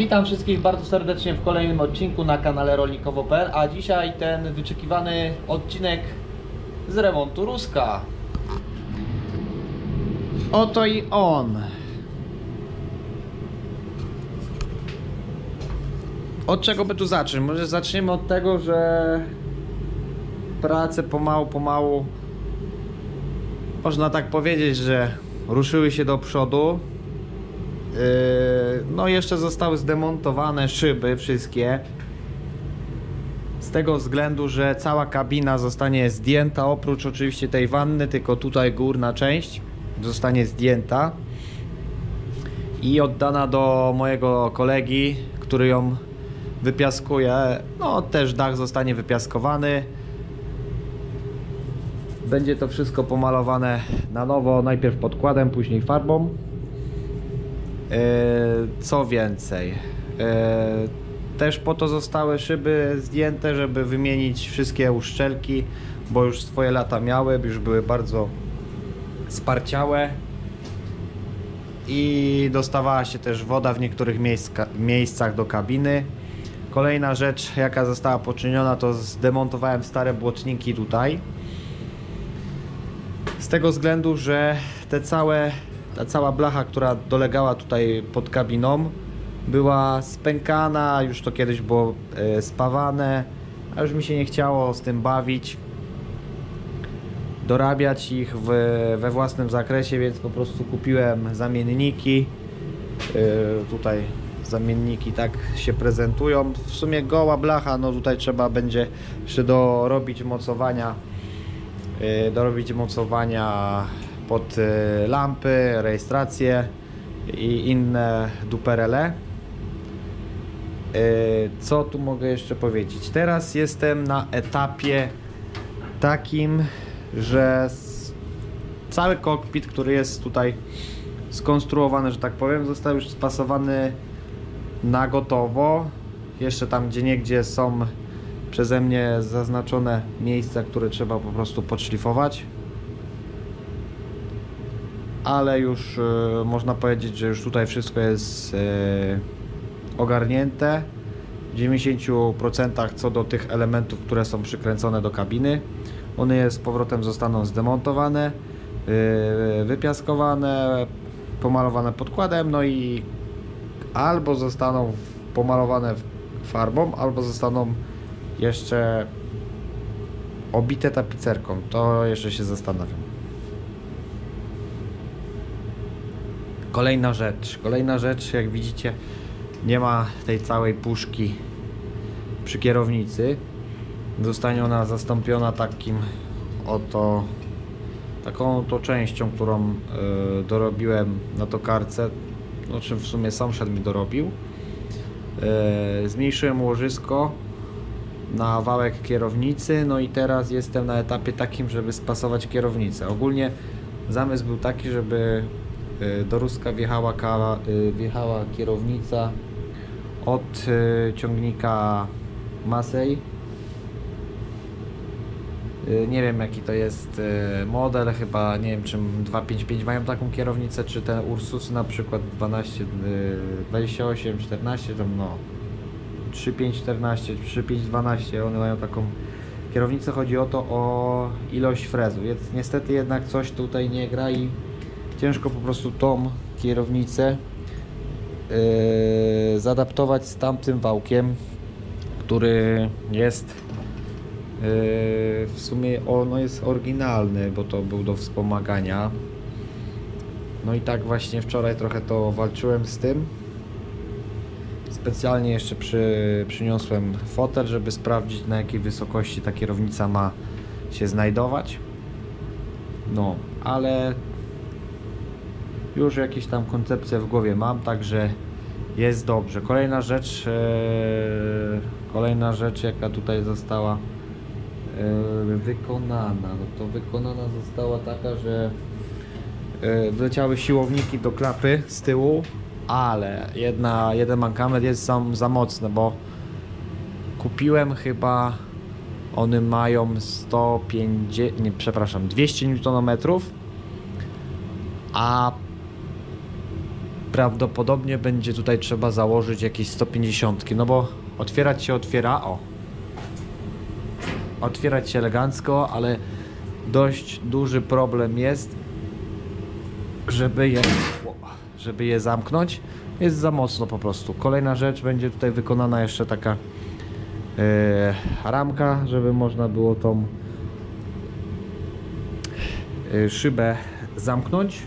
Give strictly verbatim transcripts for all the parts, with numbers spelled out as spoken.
Witam wszystkich bardzo serdecznie w kolejnym odcinku na kanale Rolnikowo kropka pe el, a dzisiaj ten wyczekiwany odcinek z remontu Ruska. Oto i on. Od czego by tu zacząć? Może zaczniemy od tego, że prace pomału, pomału, można tak powiedzieć, że ruszyły się do przodu. No jeszcze zostały zdemontowane szyby wszystkie, z tego względu, że cała kabina zostanie zdjęta, oprócz oczywiście tej wanny, tylko tutaj górna część zostanie zdjęta i oddana do mojego kolegi, który ją wypiaskuje. No też dach zostanie wypiaskowany, będzie to wszystko pomalowane na nowo, najpierw podkładem, później farbą. Co więcej, też po to zostały szyby zdjęte, żeby wymienić wszystkie uszczelki, bo już swoje lata miały, już były bardzo sparciałe i dostawała się też woda w niektórych miejscach do kabiny. Kolejna rzecz, jaka została poczyniona, to zdemontowałem stare błotniki tutaj, z tego względu, że te całe Ta cała blacha, która dolegała tutaj pod kabiną, była spękana, już to kiedyś było spawane, a już mi się nie chciało z tym bawić, dorabiać ich w, we własnym zakresie, więc po prostu kupiłem zamienniki. Tutaj zamienniki tak się prezentują, w sumie goła blacha, no tutaj trzeba będzie jeszcze dorobić mocowania, dorobić mocowania pod lampy, rejestracje i inne duperele. Co tu mogę jeszcze powiedzieć? Teraz jestem na etapie takim, że cały kokpit, który jest tutaj skonstruowany, że tak powiem, został już spasowany na gotowo. Jeszcze tam gdzieniegdzie są przeze mnie zaznaczone miejsca, które trzeba po prostu podszlifować, ale już y, można powiedzieć, że już tutaj wszystko jest y, ogarnięte w dziewięćdziesięciu procentach co do tych elementów, które są przykręcone do kabiny. One je z powrotem zostaną zdemontowane, y, wypiaskowane, pomalowane podkładem, no i albo zostaną pomalowane farbą, albo zostaną jeszcze obite tapicerką. To jeszcze się zastanawiam. Kolejna rzecz, kolejna rzecz, jak widzicie, nie ma tej całej puszki przy kierownicy. Zostanie ona zastąpiona takim oto, taką to częścią, którą y, dorobiłem na tokarce, o czym w sumie sąsiad mi dorobił. Y, zmniejszyłem łożysko na wałek kierownicy, no i teraz jestem na etapie takim, żeby spasować kierownicę. Ogólnie zamysł był taki, żeby do Ruska wjechała, wjechała kierownica od ciągnika Masei. Nie wiem, jaki to jest model, chyba nie wiem, czym dwieście pięćdziesiąt pięć mają taką kierownicę, czy ten Ursus na przykład dwanaście, dwadzieścia osiem, czternaście, tam no trzydzieści pięć czternaście, trzydzieści pięć dwanaście, one mają taką kierownicę. Chodzi o to, o ilość frezu, więc niestety jednak coś tutaj nie gra i ciężko po prostu tą kierownicę yy, zadaptować z tamtym wałkiem, który jest yy, w sumie ono jest oryginalny, bo to był do wspomagania. No i tak właśnie wczoraj trochę to walczyłem z tym. Specjalnie jeszcze przy, przyniosłem fotel, żeby sprawdzić, na jakiej wysokości ta kierownica ma się znajdować. No, ale już jakieś tam koncepcje w głowie mam, także jest dobrze. Kolejna rzecz, yy, kolejna rzecz, jaka tutaj została yy, wykonana, no to wykonana została taka, że yy, wleciały siłowniki do klapy z tyłu, ale jedna, jeden mankament jest za, za mocny, bo kupiłem chyba, one mają sto pięćdziesiąt, nie, przepraszam, dwieście niutonometrów, a prawdopodobnie będzie tutaj trzeba założyć jakieś sto pięćdziesiątki, no bo otwierać się otwiera, o, otwierać się elegancko, ale dość duży problem jest, żeby je, żeby je zamknąć, jest za mocno po prostu. Kolejna rzecz, będzie tutaj wykonana jeszcze taka yy, ramka, żeby można było tą yy, szybę zamknąć.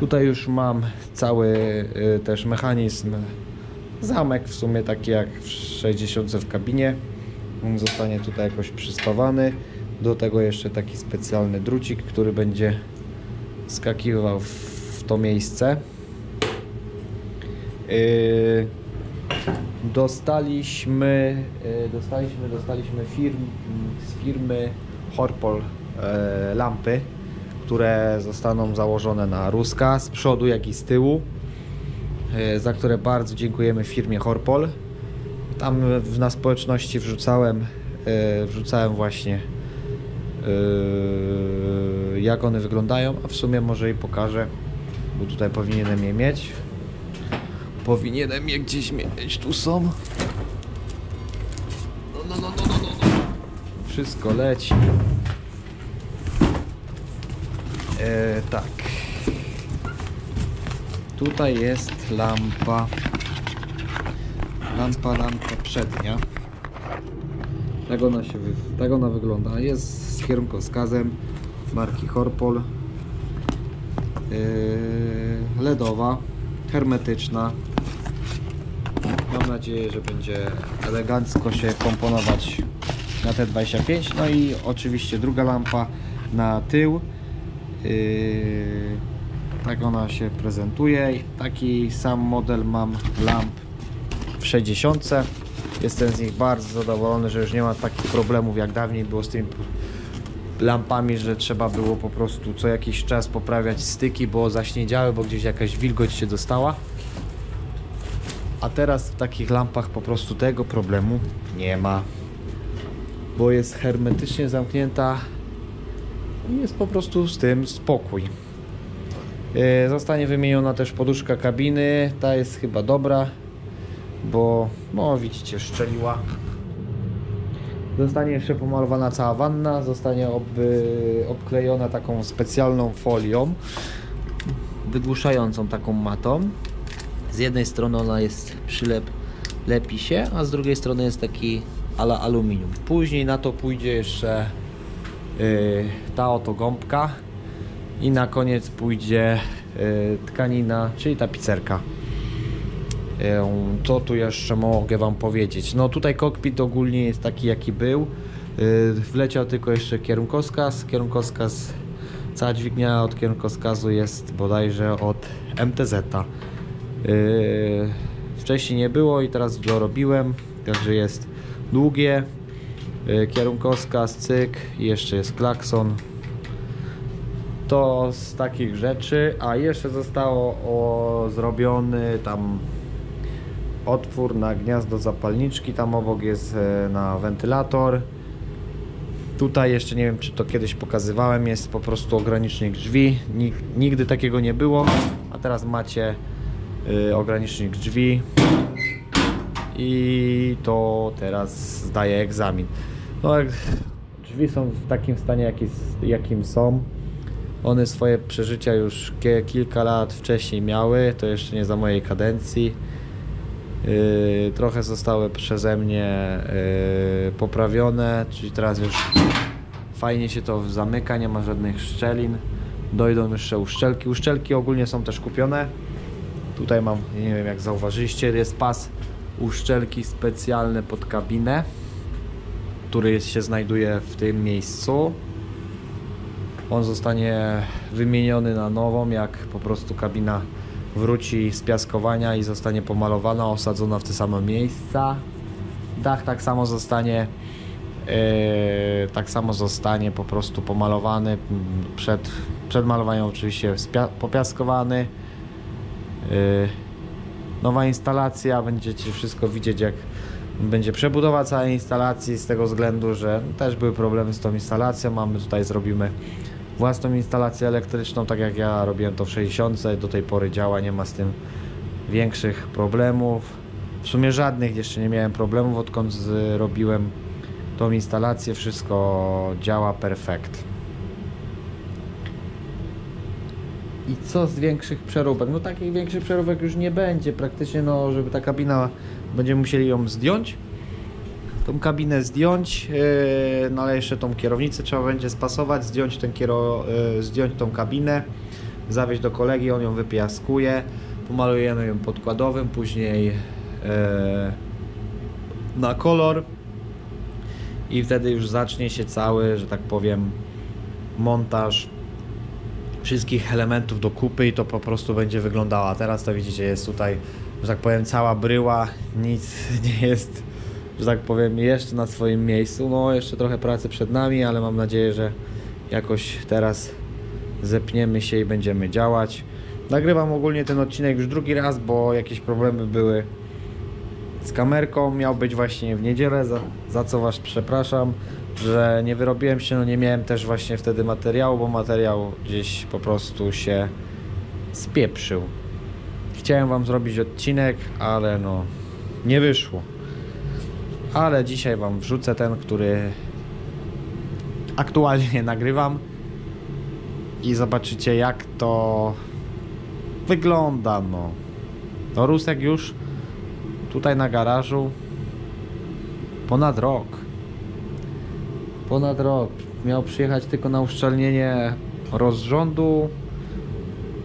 Tutaj już mam cały yy, też mechanizm, zamek w sumie taki jak w sześćdziesiątce w kabinie. On zostanie tutaj jakoś przystawany. Do tego jeszcze taki specjalny drucik, który będzie skakiwał w to miejsce. Yy, dostaliśmy, yy, dostaliśmy, dostaliśmy firm, z firmy Horpol yy, lampy, które zostaną założone na Ruska z przodu, jak i z tyłu, yy, za które bardzo dziękujemy firmie Horpol. Tam w, na społeczności wrzucałem, yy, wrzucałem właśnie yy, jak one wyglądają, a w sumie może i pokażę, bo tutaj powinienem je mieć. Powinienem je gdzieś mieć, tu są. No, no, no, no, no, no. Wszystko leci. E, tak. Tutaj jest lampa. Lampa, lampa przednia. Tak ona, się wy... tak ona wygląda. Jest z kierunkowskazem marki Horpol. E, ledowa. Hermetyczna. Mam nadzieję, że będzie elegancko się komponować na T dwadzieścia pięć. No i oczywiście druga lampa na tył. Yy, tak ona się prezentuje. Taki sam model mam lamp w sześćdziesiątce. Jestem z nich bardzo zadowolony, że już nie ma takich problemów jak dawniej było z tymi lampami, że trzeba było po prostu co jakiś czas poprawiać styki, bo zaśniedziały, bo gdzieś jakaś wilgoć się dostała. A teraz w takich lampach po prostu tego problemu nie ma, bo jest hermetycznie zamknięta i jest po prostu z tym spokój. Yy, zostanie wymieniona też poduszka kabiny, ta jest chyba dobra, bo no widzicie, szczeliła. Zostanie jeszcze pomalowana cała wanna, zostanie ob, obklejona taką specjalną folią wygłuszającą, taką matą. Z jednej strony ona jest przylep, lepi się, a z drugiej strony jest taki a la aluminium. Później na to pójdzie jeszcze yy, ta oto gąbka i na koniec pójdzie yy, tkanina, czyli tapicerka. Co tu jeszcze mogę wam powiedzieć? No tutaj kokpit ogólnie jest taki, jaki był. Wleciał tylko jeszcze kierunkowskaz. Kierunkowskaz, cała dźwignia od kierunkowskazu jest bodajże od M T Z-a. Wcześniej nie było i teraz dorobiłem. Także jest długie. Kierunkowskaz, cyk. I jeszcze jest klakson. To z takich rzeczy. A jeszcze zostało o, zrobiony tam otwór na gniazdo zapalniczki, tam obok jest na wentylator. Tutaj jeszcze nie wiem, czy to kiedyś pokazywałem, jest po prostu ogranicznik drzwi, nigdy takiego nie było, a teraz macie y, ogranicznik drzwi i to teraz zdaje egzamin. No, drzwi są w takim stanie, jaki, jakim są. One swoje przeżycia już kilka lat wcześniej miały, to jeszcze nie za mojej kadencji. Yy, trochę zostały przeze mnie yy, poprawione, czyli teraz już fajnie się to zamyka, nie ma żadnych szczelin. Dojdą jeszcze uszczelki. Uszczelki ogólnie są też kupione. Tutaj mam, nie wiem jak zauważyliście, jest pas uszczelki specjalny pod kabinę, który jest, się znajduje w tym miejscu. On zostanie wymieniony na nową, jak po prostu kabina wróci z piaskowania i zostanie pomalowana, osadzona w te same miejsca. Dach tak samo zostanie yy, tak samo zostanie po prostu pomalowany, przed, przed malowaniem oczywiście popiaskowany. Yy, nowa instalacja, będziecie wszystko widzieć, jak będzie przebudowa całej instalacji, z tego względu, że też były problemy z tą instalacją. Mamy tutaj, zrobimy własną instalację elektryczną, tak jak ja robiłem to w sześćdziesiątce, do tej pory działa, nie ma z tym większych problemów. W sumie żadnych jeszcze nie miałem problemów, odkąd zrobiłem tą instalację, wszystko działa perfekt. I co z większych przeróbek? No takich większych przeróbek już nie będzie praktycznie, no żeby ta kabina, będziemy musieli ją zdjąć, tą kabinę zdjąć, yy, no ale jeszcze tą kierownicę trzeba będzie spasować, zdjąć, ten kiero, yy, zdjąć tą kabinę, zawieźć do kolegi, on ją wypiaskuje, pomalujemy ją podkładowym, później yy, na kolor i wtedy już zacznie się cały, że tak powiem, montaż wszystkich elementów do kupy i to po prostu będzie wyglądało. A teraz to widzicie, jest tutaj, że tak powiem, cała bryła, nic nie jest, że tak powiem, jeszcze na swoim miejscu. No jeszcze trochę pracy przed nami, ale mam nadzieję, że jakoś teraz zepniemy się i będziemy działać. Nagrywam ogólnie ten odcinek już drugi raz, bo jakieś problemy były z kamerką, miał być właśnie w niedzielę, za, za co Was przepraszam, że nie wyrobiłem się, no nie miałem też właśnie wtedy materiału, bo materiał gdzieś po prostu się spieprzył. Chciałem Wam zrobić odcinek, ale no nie wyszło. Ale dzisiaj Wam wrzucę ten, który aktualnie nagrywam i zobaczycie, jak to wygląda, no. To Rusek już tutaj na garażu ponad rok ponad rok miał przyjechać tylko na uszczelnienie rozrządu,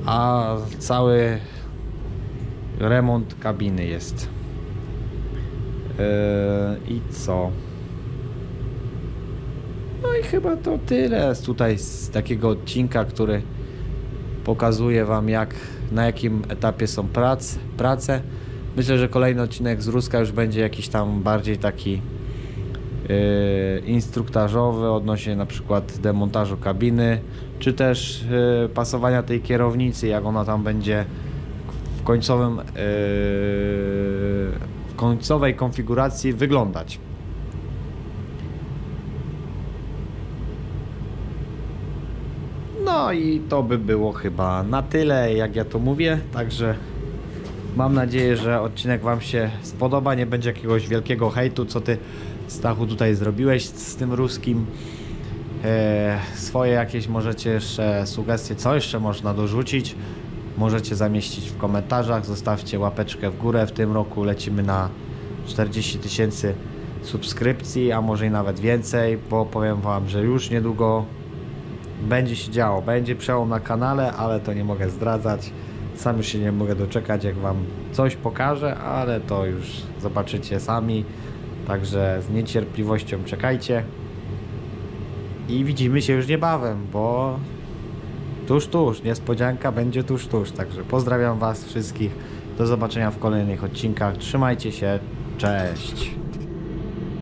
a cały remont kabiny jest. yy, i co? No i chyba to tyle tutaj z takiego odcinka, który pokazuje Wam, jak, na jakim etapie są prac, prace. Myślę, że kolejny odcinek z Ruska już będzie jakiś tam bardziej taki yy, instruktażowy odnośnie na przykład demontażu kabiny, czy też yy, pasowania tej kierownicy, jak ona tam będzie w końcowym, yy, w końcowej konfiguracji wyglądać. No i to by było chyba na tyle, jak ja to mówię, także mam nadzieję, że odcinek Wam się spodoba, nie będzie jakiegoś wielkiego hejtu, co Ty, Stachu, tutaj zrobiłeś z tym Ruskim. Eee, swoje jakieś możecie jeszcze sugestie, co jeszcze można dorzucić, możecie zamieścić w komentarzach, zostawcie łapeczkę w górę. W tym roku lecimy na czterdzieści tysięcy subskrypcji, a może i nawet więcej, bo powiem Wam, że już niedługo będzie się działo, będzie przełom na kanale, ale to nie mogę zdradzać. Sam już się nie mogę doczekać, jak Wam coś pokażę, ale to już zobaczycie sami. Także z niecierpliwością czekajcie. I widzimy się już niebawem, bo tuż, tuż, niespodzianka będzie tuż, tuż. Także pozdrawiam Was wszystkich. Do zobaczenia w kolejnych odcinkach. Trzymajcie się. Cześć.